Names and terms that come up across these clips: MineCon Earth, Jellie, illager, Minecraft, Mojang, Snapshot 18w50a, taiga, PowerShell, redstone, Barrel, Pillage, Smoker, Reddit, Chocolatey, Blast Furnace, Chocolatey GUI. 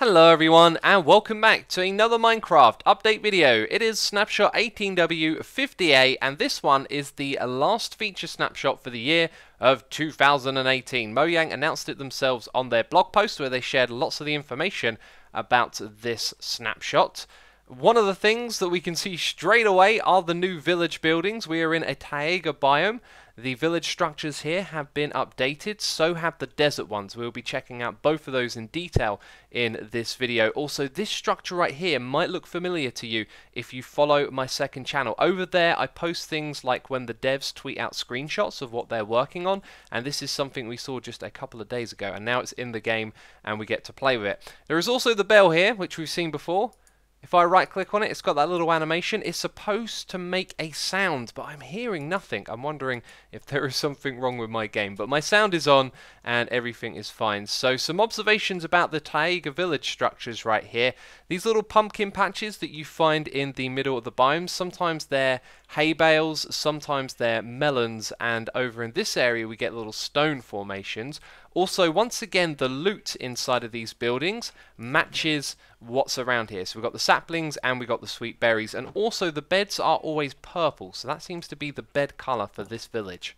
Hello everyone and welcome back to another Minecraft update video. It is Snapshot 18w50a and this one is the last feature snapshot for the year of 2018. Mojang announced it themselves on their blog post where they shared lots of the information about this snapshot. One of the things that we can see straight away are the new village buildings. We are in a taiga biome. The village structures here have been updated, so have the desert ones. We'll be checking out both of those in detail in this video. Also, this structure right here might look familiar to you if you follow my second channel. Over there, I post things like when the devs tweet out screenshots of what they're working on, and this is something we saw just a couple of days ago, and now it's in the game and we get to play with it. There is also the bell here, which we've seen before. If I right-click on it, it's got that little animation. It's supposed to make a sound, but I'm hearing nothing. I'm wondering if there is something wrong with my game. But my sound is on, and everything is fine. So some observations about the taiga village structures right here. These little pumpkin patches that you find in the middle of the biomes, sometimes they're hay bales, sometimes they're melons, and over in this area we get little stone formations. Also, once again, the loot inside of these buildings matches what's around here. So we've got the saplings and we've got the sweet berries. And also, the beds are always purple. So that seems to be the bed colour for this village.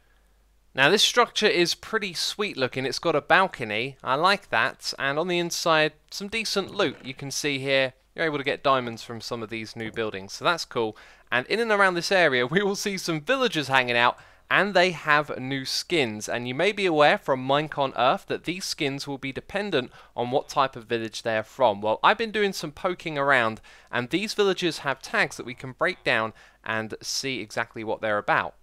Now, this structure is pretty sweet looking. It's got a balcony. I like that. And on the inside, some decent loot. You can see here, you're able to get diamonds from some of these new buildings. So that's cool. And in and around this area, we will see some villagers hanging out. And they have new skins, and you may be aware from MineCon Earth that these skins will be dependent on what type of village they are from. Well, I've been doing some poking around, and these villagers have tags that we can break down and see exactly what they're about.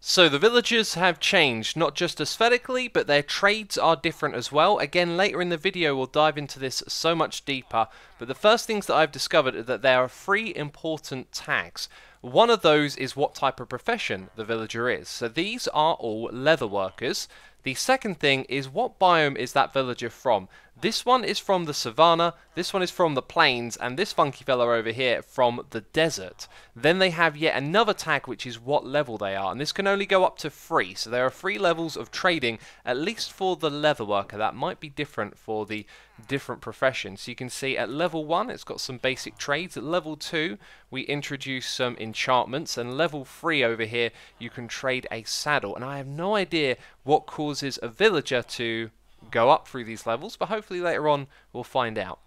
So the villagers have changed, not just aesthetically, but their trades are different as well. Again, later in the video we'll dive into this so much deeper, but the first things that I've discovered are that there are three important tags. One of those is what type of profession the villager is. So these are all leather workers. The second thing is what biome is that villager from. This one is from the savanna, this one is from the plains, and this funky fella over here from the desert. Then they have yet another tag which is what level they are, and this can only go up to 3. So there are 3 levels of trading, at least for the leather worker. That might be different for the different professions. So you can see at level 1 it's got some basic trades. At level 2 we introduce some enchantments, and level 3 over here you can trade a saddle. And I have no idea what causes a villager to go up through these levels, but hopefully later on we'll find out.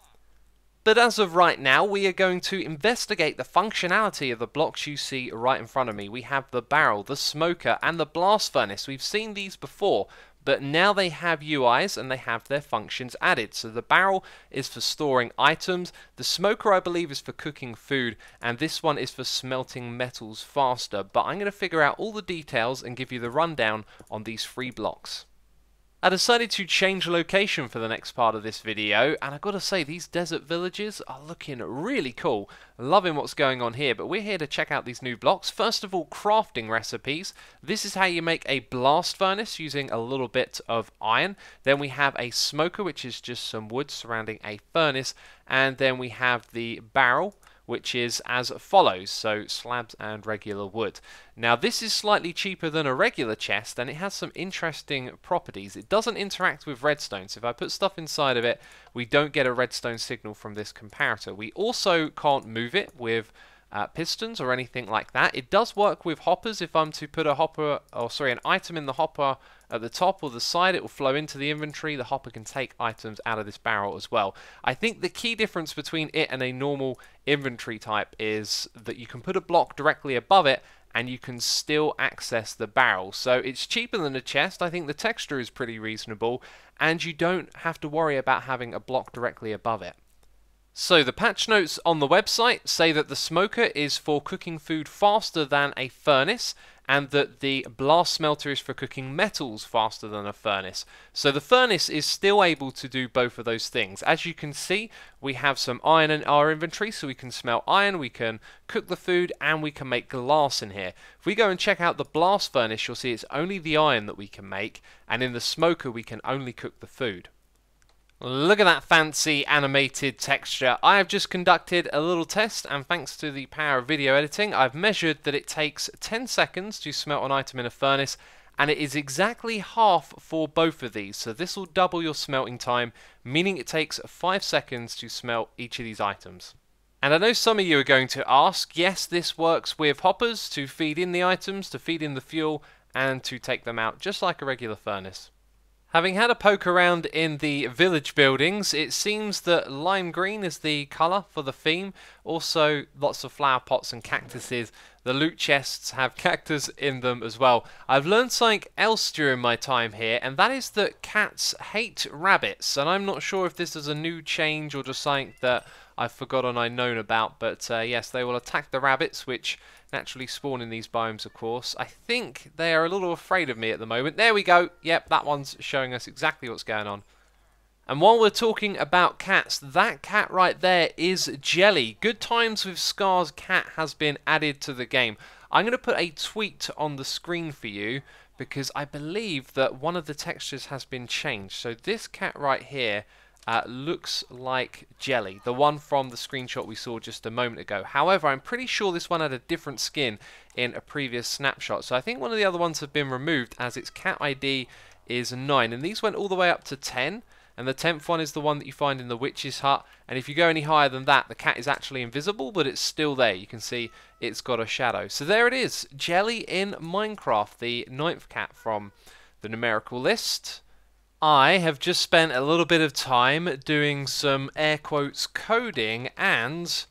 But as of right now, we are going to investigate the functionality of the blocks you see right in front of me. We have the barrel, the smoker, and the blast furnace. We've seen these before, but now they have UIs and they have their functions added. So the barrel is for storing items, the smoker I believe is for cooking food, and this one is for smelting metals faster. But I'm going to figure out all the details and give you the rundown on these 3 blocks. I decided to change location for the next part of this video, and I've got to say these desert villages are looking really cool. Loving what's going on here, but we're here to check out these new blocks. First of all, crafting recipes. This is how you make a blast furnace using a little bit of iron. Then we have a smoker, which is just some wood surrounding a furnace, and then we have the barrel, which is as follows, so slabs and regular wood. Now this is slightly cheaper than a regular chest, and it has some interesting properties. It doesn't interact with redstone, so if I put stuff inside of it, we don't get a redstone signal from this comparator. We also can't move it with pistons or anything like that. It does work with hoppers. If I'm to put a hopper, or sorry, an item in the hopper at the top or the side, it will flow into the inventory. The hopper can take items out of this barrel as well. I think the key difference between it and a normal inventory type is that you can put a block directly above it and you can still access the barrel. So it's cheaper than a chest. I think the texture is pretty reasonable and you don't have to worry about having a block directly above it. So the patch notes on the website say that the smoker is for cooking food faster than a furnace, and that the blast smelter is for cooking metals faster than a furnace. So the furnace is still able to do both of those things. As you can see, we have some iron in our inventory, so we can smelt iron, we can cook the food, and we can make glass in here. If we go and check out the blast furnace, you'll see it's only the iron that we can make, and in the smoker we can only cook the food. Look at that fancy animated texture. I have just conducted a little test, and thanks to the power of video editing, I've measured that it takes 10 seconds to smelt an item in a furnace and it is exactly half for both of these, so this will double your smelting time, meaning it takes 5 seconds to smelt each of these items. And I know some of you are going to ask, yes, this works with hoppers to feed in the items, to feed in the fuel, and to take them out, just like a regular furnace. Having had a poke around in the village buildings, it seems that lime green is the colour for the theme. Also, lots of flower pots and cactuses. The loot chests have cactus in them as well. I've learned something else during my time here, and that is that cats hate rabbits. And I'm not sure if this is a new change or just something that I've forgotten I've known about. But yes, they will attack the rabbits, which naturally spawn in these biomes, of course. I think they are a little afraid of me at the moment. There we go. Yep, that one's showing us exactly what's going on. And while we're talking about cats, that cat right there is Jellie. Good Times with Scar's cat has been added to the game. I'm going to put a tweet on the screen for you because I believe that one of the textures has been changed. So this cat right here looks like Jellie, the one from the screenshot we saw just a moment ago. However, I'm pretty sure this one had a different skin in a previous snapshot. So I think one of the other ones have been removed as its cat ID is 9. And these went all the way up to 10. And the 10th one is the one that you find in the witch's hut. And if you go any higher than that, the cat is actually invisible, but it's still there. You can see it's got a shadow. So there it is, Jellie in Minecraft, the 9th cat from the numerical list. I have just spent a little bit of time doing some air quotes coding, and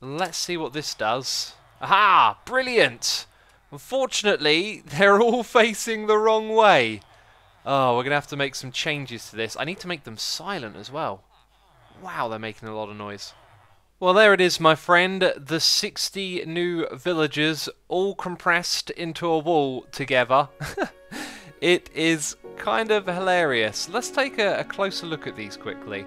let's see what this does. Aha! Brilliant! Unfortunately, they're all facing the wrong way. Oh, we're going to have to make some changes to this. I need to make them silent as well. Wow, they're making a lot of noise. Well, there it is, my friend. The 60 new villagers all compressed into a wall together. It is kind of hilarious. Let's take a closer look at these quickly.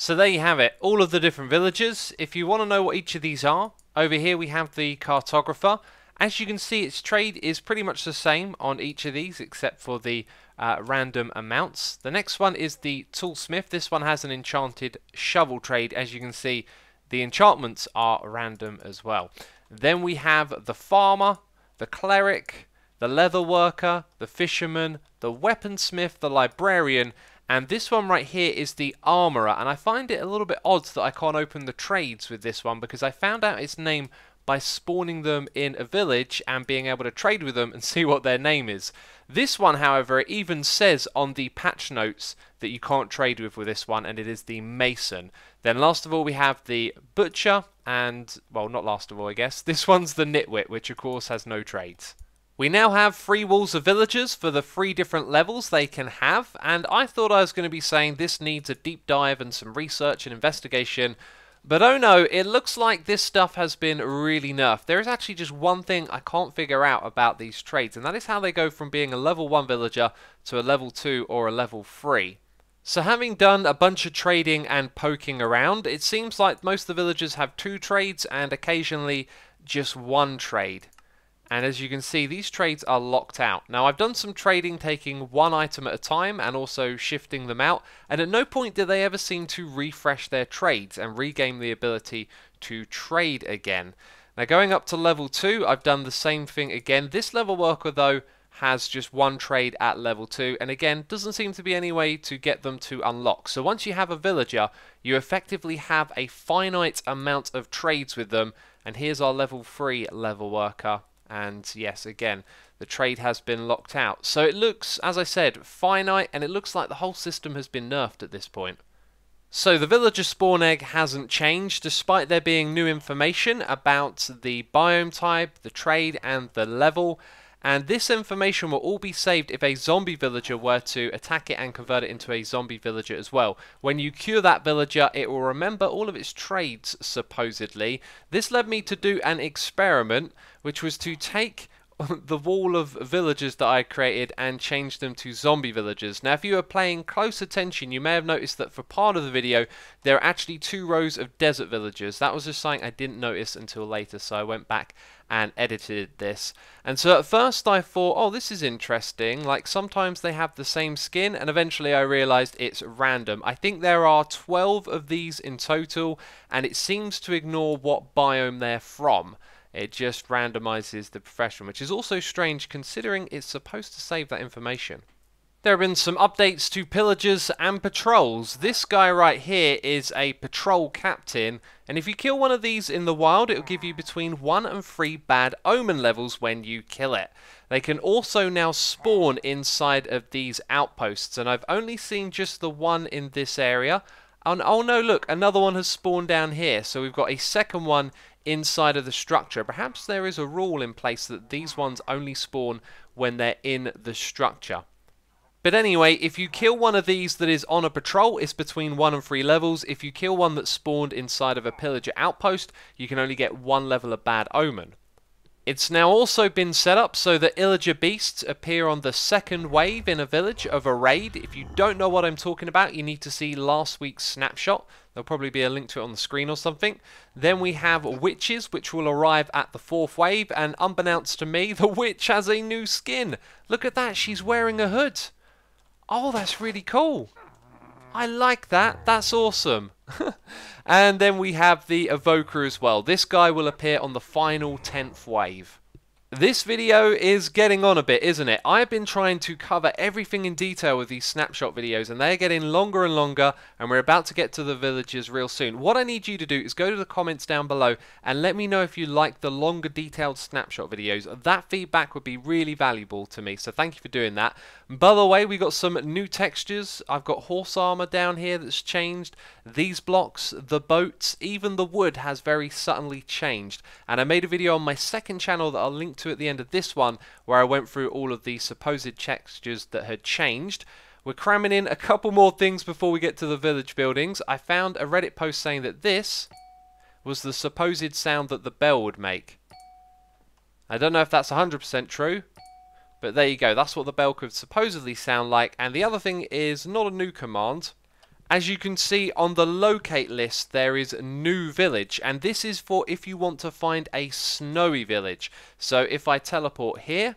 So there you have it, all of the different villages. If you want to know what each of these are, over here we have the cartographer. As you can see, its trade is pretty much the same on each of these, except for the random amounts. The next one is the toolsmith. This one has an enchanted shovel trade. As you can see, the enchantments are random as well. Then we have the farmer, the cleric, the leather worker, the fisherman, the weaponsmith, the librarian, and this one right here is the Armourer, and I find it a little bit odd that I can't open the trades with this one because I found out its name by spawning them in a village and being able to trade with them and see what their name is. This one, however, it even says on the patch notes that you can't trade with this one, and it is the Mason. Then last of all we have the Butcher, and, well, not last of all I guess, this one's the Nitwit, which of course has no trades. We now have 3 walls of villagers for the 3 different levels they can have, and I thought I was going to be saying this needs a deep dive and some research and investigation, but oh no, it looks like this stuff has been really nerfed. There is actually just one thing I can't figure out about these trades, and that is how they go from being a level 1 villager to a level 2 or a level 3. So having done a bunch of trading and poking around, it seems like most of the villagers have 2 trades and occasionally just 1 trade. And as you can see, these trades are locked out. Now, I've done some trading taking 1 item at a time and also shifting them out, and at no point did they ever seem to refresh their trades and regain the ability to trade again. Now, going up to level 2, I've done the same thing again. This level worker, though, has just 1 trade at level 2, and again, doesn't seem to be any way to get them to unlock. So once you have a villager, you effectively have a finite amount of trades with them, And here's our level 3 level worker. And yes, again, the trade has been locked out. So it looks, as I said, finite, and it looks like the whole system has been nerfed at this point. So the villager spawn egg hasn't changed, despite there being new information about the biome type, the trade, and the level. And this information will all be saved if a zombie villager were to attack it and convert it into a zombie villager as well. When you cure that villager, it will remember all of its trades, supposedly. This led me to do an experiment, which was to take the wall of villagers that I created and change them to zombie villagers. Now, if you are paying close attention, you may have noticed that for part of the video, there are actually 2 rows of desert villagers. That was just something I didn't notice until later, so I went back and edited this. And so at first I thought, oh, this is interesting. Like, sometimes they have the same skin, and eventually I realized it's random. I think there are 12 of these in total, and it seems to ignore what biome they're from. It just randomizes the profession, which is also strange considering it's supposed to save that information. There have been some updates to pillagers and patrols. This guy right here is a patrol captain, and if you kill one of these in the wild, it will give you between 1 and 3 bad omen levels when you kill it. They can also now spawn inside of these outposts, and I've only seen just the one in this area. And oh no, look, another one has spawned down here, so we've got a second one inside of the structure. Perhaps there is a rule in place that these ones only spawn when they're in the structure. But anyway, if you kill one of these that is on a patrol, it's between 1 and 3 levels. If you kill one that spawned inside of a pillager outpost, you can only get 1 level of bad omen. It's now also been set up so that illager beasts appear on the 2nd wave in a village of a raid. If you don't know what I'm talking about, you need to see last week's snapshot. There'll probably be a link to it on the screen or something. Then we have witches, which will arrive at the 4th wave. And unbeknownst to me, the witch has a new skin. Look at that, she's wearing a hood. Oh, that's really cool. I like that. That's awesome. And then we have the evoker as well. This guy will appear on the final 10th wave. This video is getting on a bit, isn't it? I've been trying to cover everything in detail with these snapshot videos, and they're getting longer and longer, and we're about to get to the villagers real soon. What I need you to do is go to the comments down below and let me know if you like the longer detailed snapshot videos. That feedback would be really valuable to me, so thank you for doing that. By the way, we got some new textures. I've got horse armor down here that's changed. These blocks, the boats, even the wood has very suddenly changed. And I made a video on my 2nd channel that I'll link to at the end of this one, where I went through all of the supposed textures that had changed. We're cramming in a couple more things before we get to the village buildings. I found a Reddit post saying that this was the supposed sound that the bell would make. I don't know if that's 100% true, but there you go. That's what the bell could supposedly sound like. And the other thing is not a new command. As you can see on the locate list, there is new village, and this is for if you want to find a snowy village. So if I teleport here,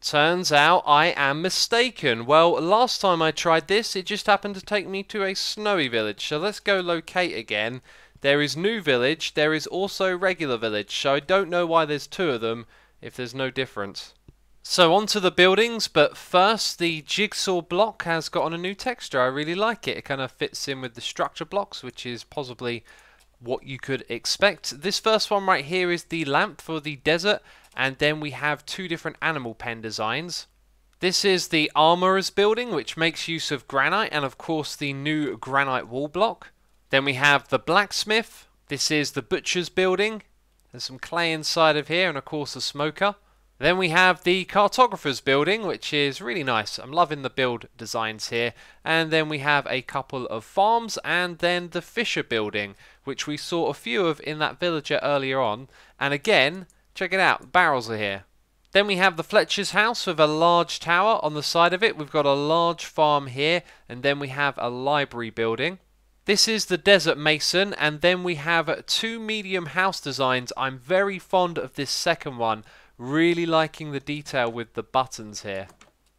turns out I am mistaken. Well, last time I tried this, it just happened to take me to a snowy village. So let's go locate again. There is new village. There is also regular village. So I don't know why there's 2 of them if there's no difference. So onto the buildings, but first the jigsaw block has got on a new texture. I really like it. It kind of fits in with the structure blocks, which is possibly what you could expect. This first one right here is the lamp for the desert, and then we have 2 different animal pen designs. This is the armorer's building, which makes use of granite and of course the new granite wall block. Then we have the blacksmith. This is the butcher's building. There's some clay inside of here and of course the smoker. Then we have the cartographer's building, which is really nice. I'm loving the build designs here. And then we have a couple of farms, and then the fisher building, which we saw a few of in that villager earlier on. And again, check it out, barrels are here. Then we have the Fletcher's house with a large tower on the side of it. We've got a large farm here, and then we have a library building. This is the Desert Mason, and then we have 2 medium house designs. I'm very fond of this second one. Really liking the detail with the buttons here.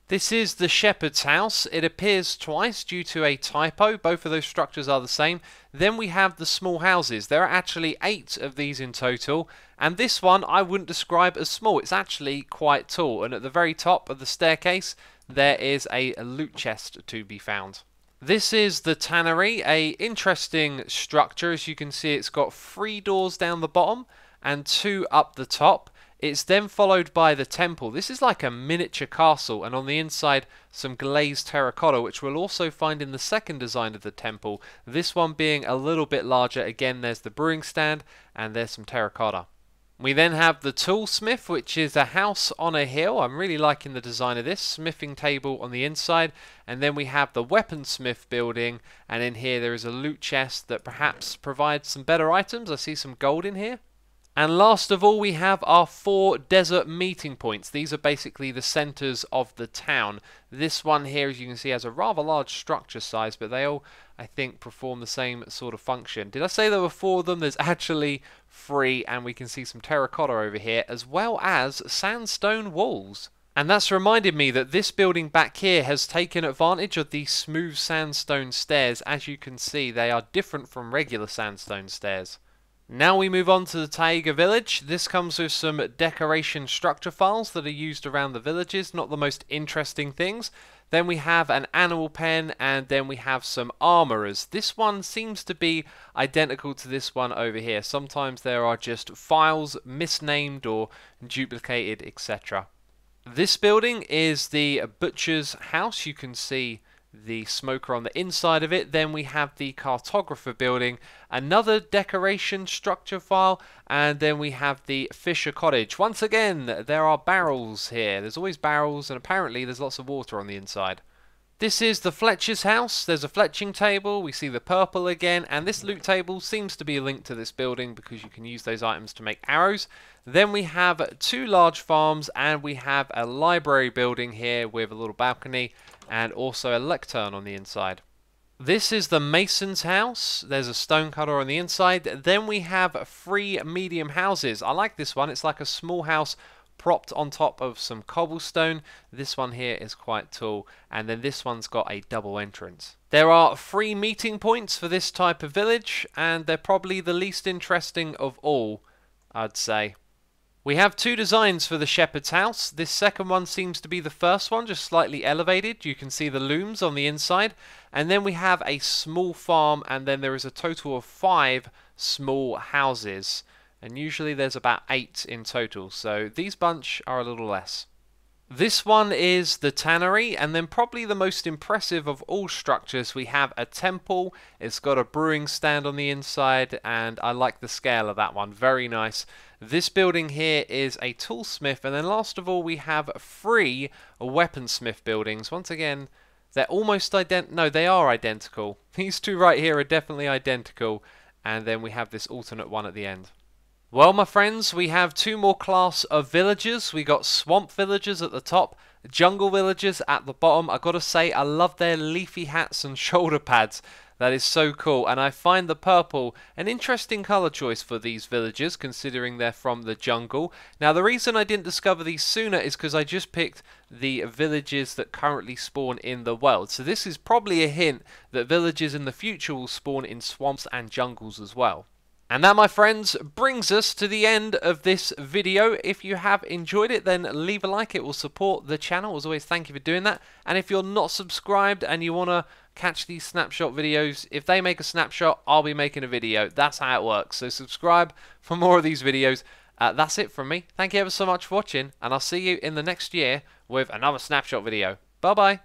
This is the shepherd's house. It appears twice due to a typo. Both of those structures are the same. Then we have the small houses. There are actually 8 of these in total. And this one I wouldn't describe as small. It's actually quite tall. And at the very top of the staircase, there is a loot chest to be found. This is the tannery, an interesting structure. As you can see, it's got 3 doors down the bottom. and two up the top. It's then followed by the temple. This is like a miniature castle, and on the inside some glazed terracotta, which we'll also find in the second design of the temple, this one being a little bit larger. Again, there's the brewing stand and there's some terracotta. We then have the toolsmith, which is a house on a hill. I'm really liking the design of this smithing table on the inside, and then we have the weaponsmith building, and in here there is a loot chest that perhaps provides some better items. I see some gold in here. And last of all, we have our four desert meeting points. These are basically the centers of the town. This one here, as you can see, has a rather large structure size, but they all, I think, perform the same sort of function. Did I say there were four of them? There's actually three, and we can see some terracotta over here, as well as sandstone walls. And that's reminded me that this building back here has taken advantage of these smooth sandstone stairs. As you can see, they are different from regular sandstone stairs. Now we move on to the Taiga village. This comes with some decoration structure files that are used around the villages, not the most interesting things. Then we have an animal pen, and then we have some armorers. This one seems to be identical to this one over here. Sometimes there are just files misnamed or duplicated, etc. This building is the butcher's house. You can see the smoker on the inside of it. Then we have the cartographer building, another decoration structure file, and then we have the fisher cottage. Once again, there are barrels here. There's always barrels, and apparently there's lots of water on the inside. This is the Fletcher's house. There's a fletching table. We see the purple again, and this loot table seems to be linked to this building because you can use those items to make arrows. Then we have two large farms, and we have a library building here with a little balcony and also a lectern on the inside. This is the mason's house. There's a stonecutter on the inside. Then we have three medium houses. I like this one. It's like a small house propped on top of some cobblestone. This one here is quite tall, and then this one's got a double entrance. There are three meeting points for this type of village, and they're probably the least interesting of all, I'd say. We have two designs for the shepherd's house. This second one seems to be the first one, just slightly elevated. You can see the looms on the inside, and then we have a small farm, and then there is a total of five small houses. And usually there's about eight in total, so these bunch are a little less. This one is the tannery, and then probably the most impressive of all structures, we have a temple. It's got a brewing stand on the inside, and I like the scale of that one, very nice. This building here is a toolsmith, and then last of all we have three weaponsmith buildings. Once again, they're almost identical. No, they are identical. These two right here are definitely identical, and then we have this alternate one at the end. Well, my friends, we have two more class of villagers. We got swamp villagers at the top, jungle villagers at the bottom. I gotta say, I love their leafy hats and shoulder pads. That is so cool, and I find the purple an interesting color choice for these villagers, considering they're from the jungle. Now, the reason I didn't discover these sooner is because I just picked the villages that currently spawn in the world. So this is probably a hint that villages in the future will spawn in swamps and jungles as well. And that, my friends, brings us to the end of this video. If you have enjoyed it, then leave a like. It will support the channel. As always, thank you for doing that. And if you're not subscribed and you want to catch these snapshot videos, if they make a snapshot, I'll be making a video. That's how it works. So subscribe for more of these videos. That's it from me. Thank you ever so much for watching, and I'll see you in the next year with another snapshot video. Bye-bye.